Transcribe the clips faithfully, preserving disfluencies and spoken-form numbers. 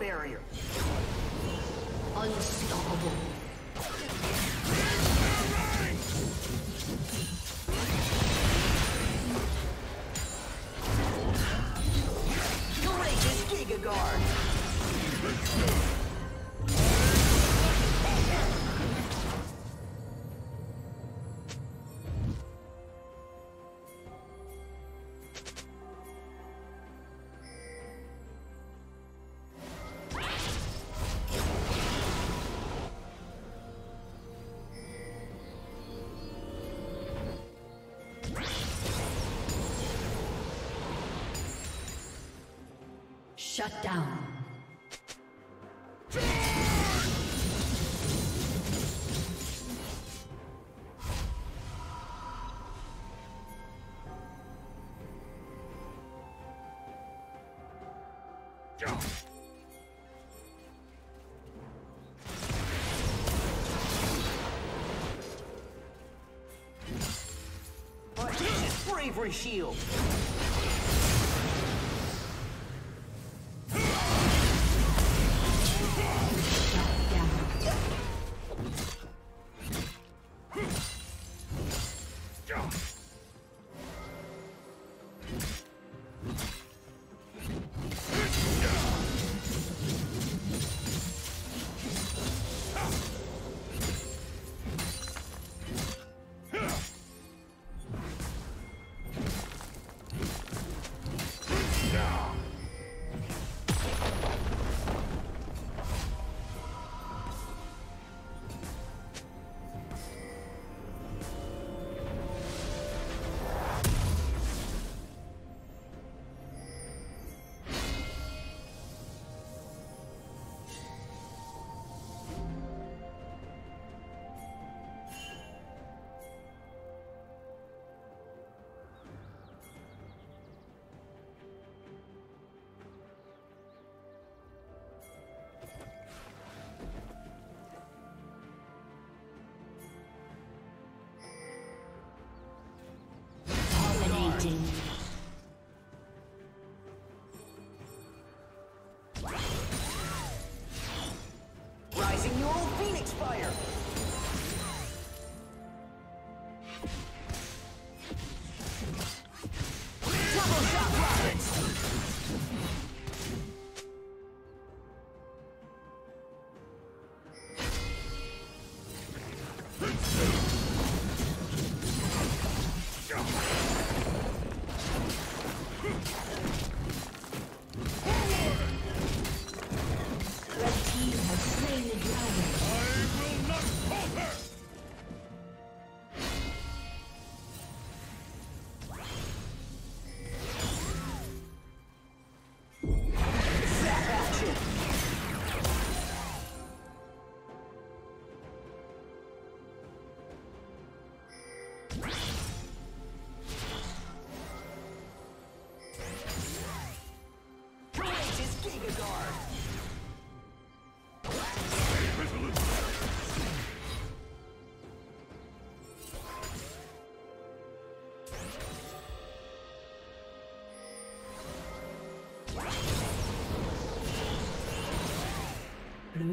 Barrier. Unstoppable. Courageous Giga Guard. Shut down. bravery shield. Rising your old Phoenix fire. Double shot rockets. Blue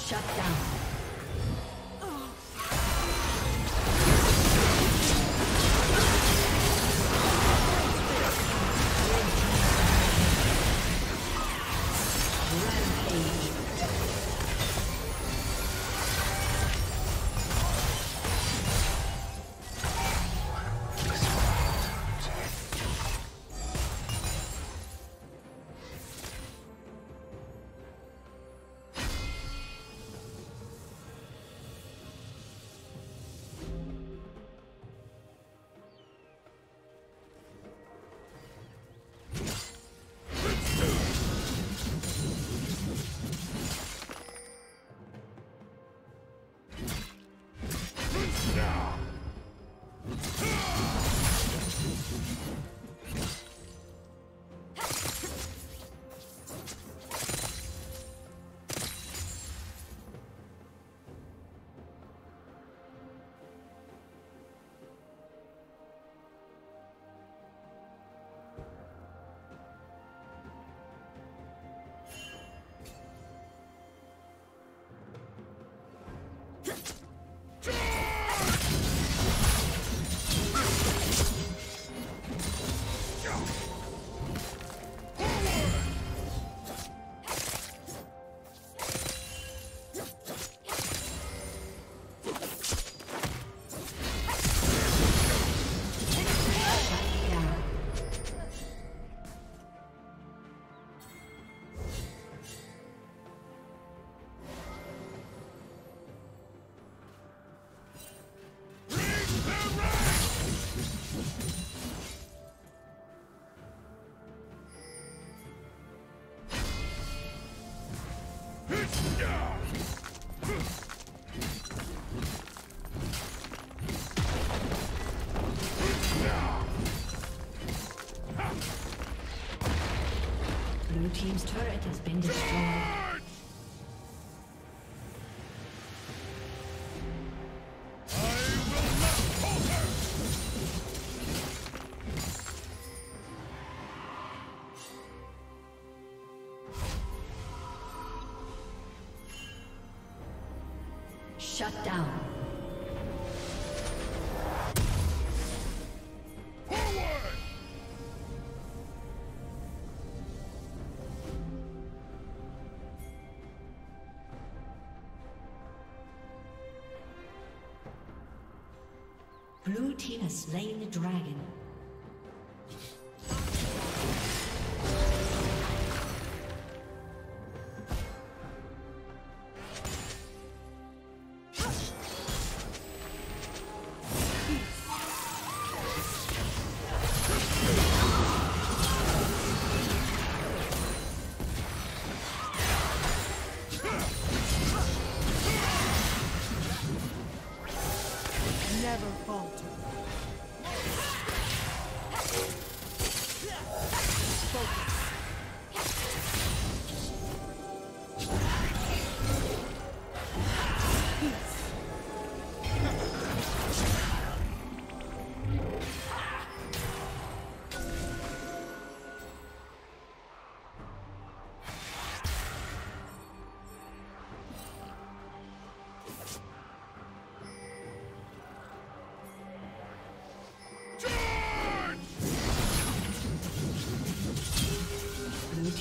Shut down. team's turret has been destroyed. Shut down. Blue team has slain the dragon.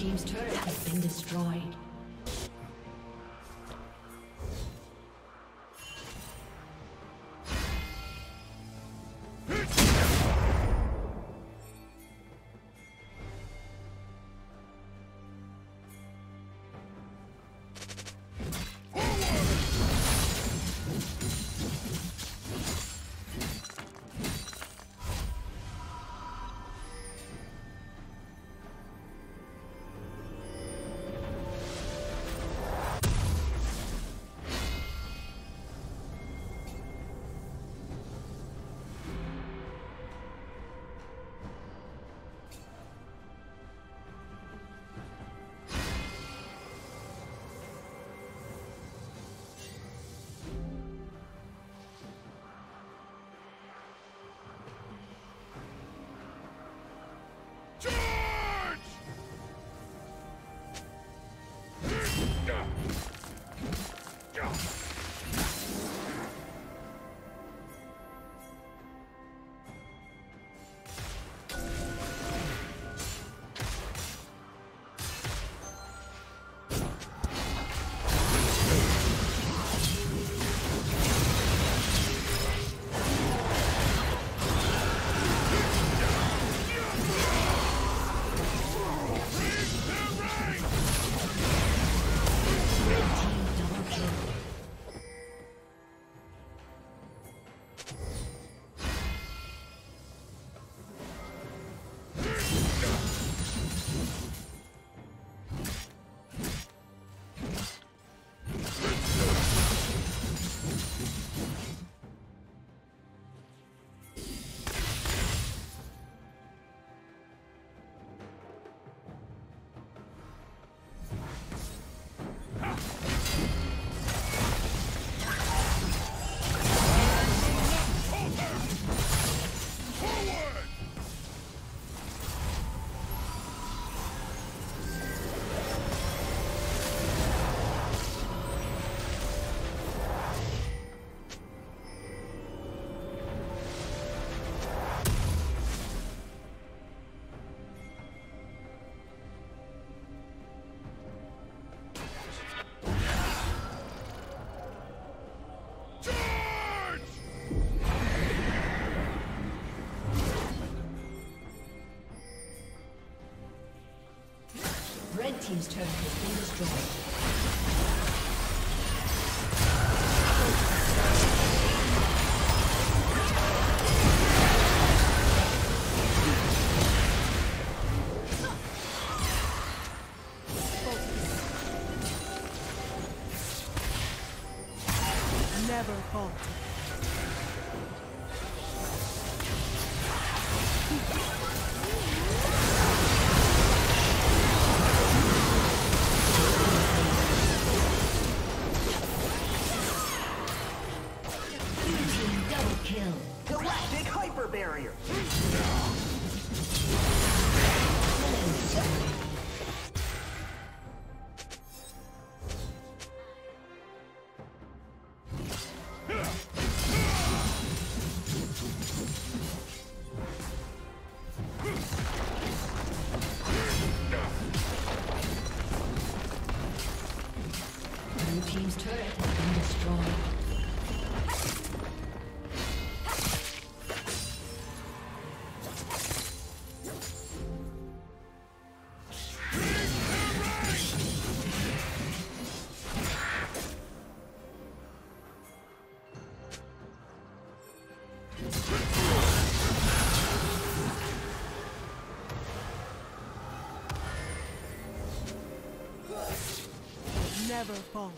Team's turret has been destroyed. Team's turret has been destroyed. Never falter. never falter.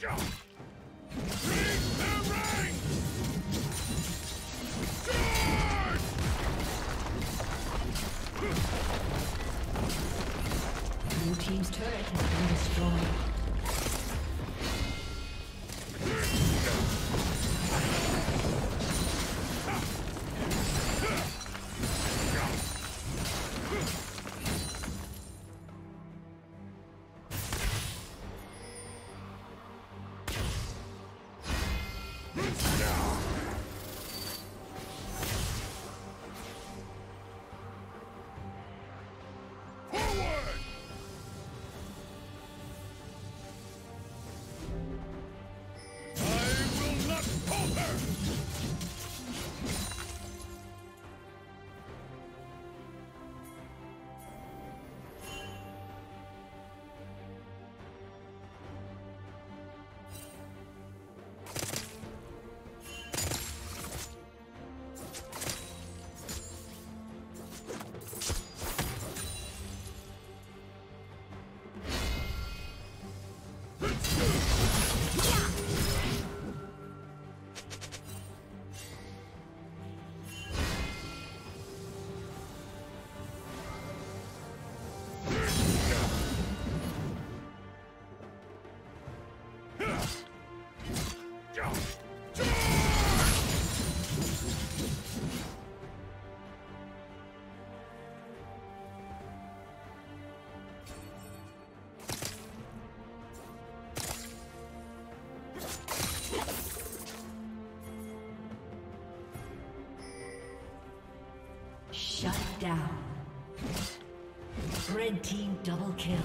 Jump! Shut down. Red team double kill.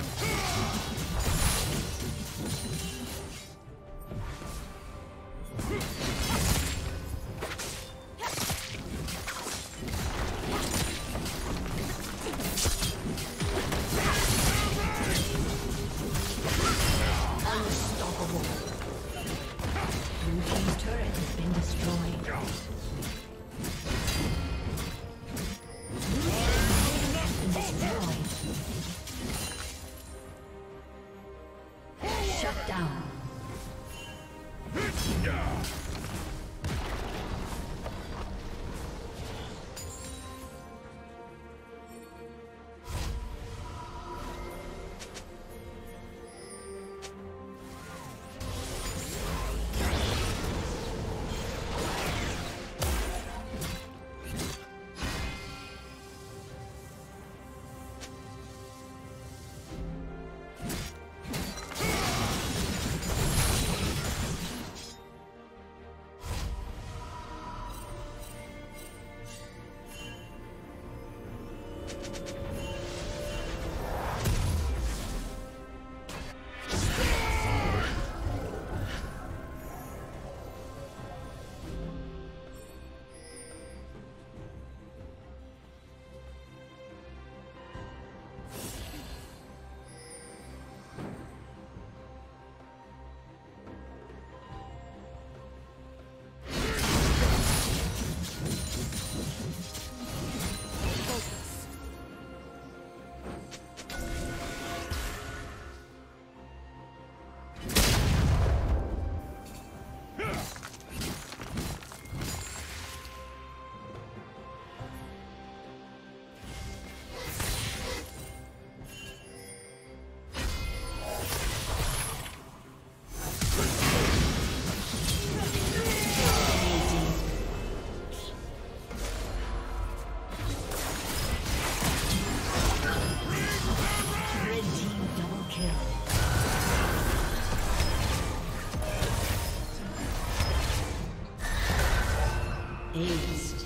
Unstoppable. Blue team's turret has been destroyed. Shut down. ace.